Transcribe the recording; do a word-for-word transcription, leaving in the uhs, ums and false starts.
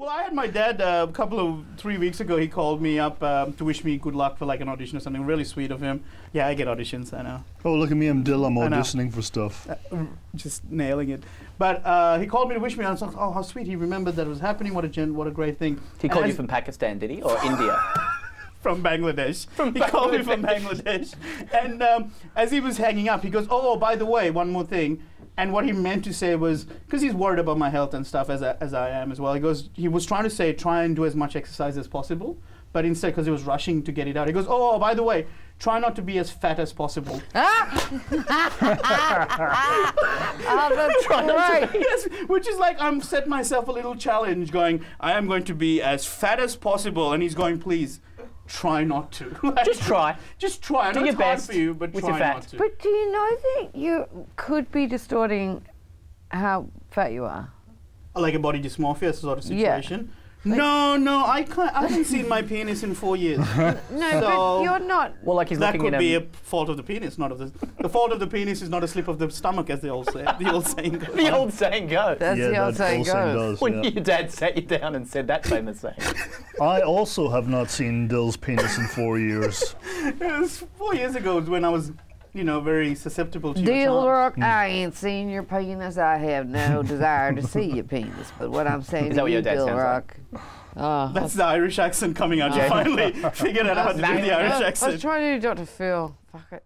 Well, I had my dad uh, a couple of three weeks ago. He called me up um, to wish me good luck for like an audition or something. Really sweet of him. Yeah, I get auditions. I know. Oh, look at me, I'm Dil. I'm auditioning for stuff. Uh, just nailing it. But uh, he called me to wish me, and I was like, oh, how sweet. He remembered that it was happening. What a gen what a great thing. He and called you from Pakistan, did he, or India? From Bangladesh. From he Bangladesh. called me from Bangladesh. And um, as he was hanging up, he goes, oh, by the way, one more thing. And what he meant to say was, because he's worried about my health and stuff, as I, as I am as well, he goes, he was trying to say, try and do as much exercise as possible, but instead, because he was rushing to get it out, he goes, oh, by the way, try not to be as fat as possible. Right. Yes, which is like, I'm set myself a little challenge going, I am going to be as fat as possible, and he's going, please. Try not to. Like, just try. Just try. I know it's hard for you, but try not to. But do you know that you could be distorting how fat you are? Like a body dysmorphia sort of situation? Yeah. No, no, I can't. I haven't seen my penis in four years. No, so but you're not. Well, like he's that looking could at be him. a fault of the penis, not of the. The fault of the penis is not a slip of the stomach, as the old say. The old saying goes. The old saying goes. That's yeah, the that old saying goes. Does, when yeah. your dad sat you down and said that famous saying. I also have not seen Dil's penis in four years. It was four years ago when I was, you know, very susceptible to Dilruk, mm. I ain't seen your penis. I have no desire to see your penis. But what I'm saying is to you, Dilruk. Like? Oh, that's the Irish accent coming out. You finally figured out how to do the Irish accent. I was trying to do Doctor Phil. Fuck it.